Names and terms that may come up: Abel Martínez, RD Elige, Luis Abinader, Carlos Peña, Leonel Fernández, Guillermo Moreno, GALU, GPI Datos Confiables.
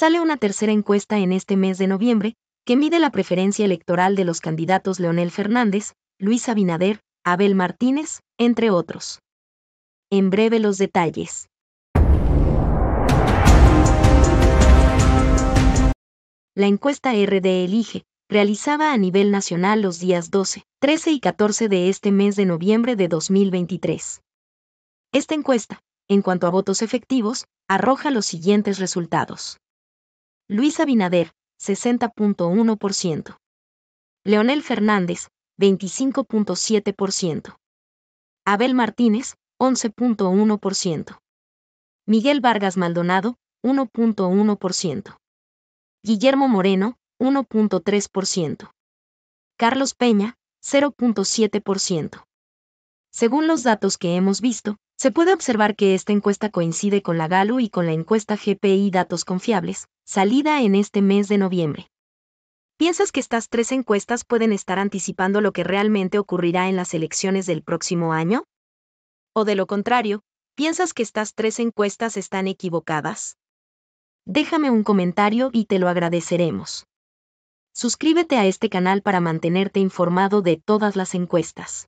sale una tercera encuesta en este mes de noviembre, que mide la preferencia electoral de los candidatos Leonel Fernández, Luis Abinader, Abel Martínez, entre otros. En breve los detalles. La encuesta RD Elige, realizada a nivel nacional los días 12, 13 y 14 de este mes de noviembre de 2023. Esta encuesta, en cuanto a votos efectivos, arroja los siguientes resultados. Luis Abinader, 60.1%. Leonel Fernández, 25.7%. Abel Martínez, 11.1%. Miguel Vargas Maldonado, 1.1%. Guillermo Moreno, 1.3%. Carlos Peña, 0.7%. Según los datos que hemos visto, se puede observar que esta encuesta coincide con la GALU y con la encuesta GPI Datos Confiables, salida en este mes de noviembre. ¿Piensas que estas tres encuestas pueden estar anticipando lo que realmente ocurrirá en las elecciones del próximo año? ¿O de lo contrario, piensas que estas tres encuestas están equivocadas? Déjame un comentario y te lo agradeceremos. Suscríbete a este canal para mantenerte informado de todas las encuestas.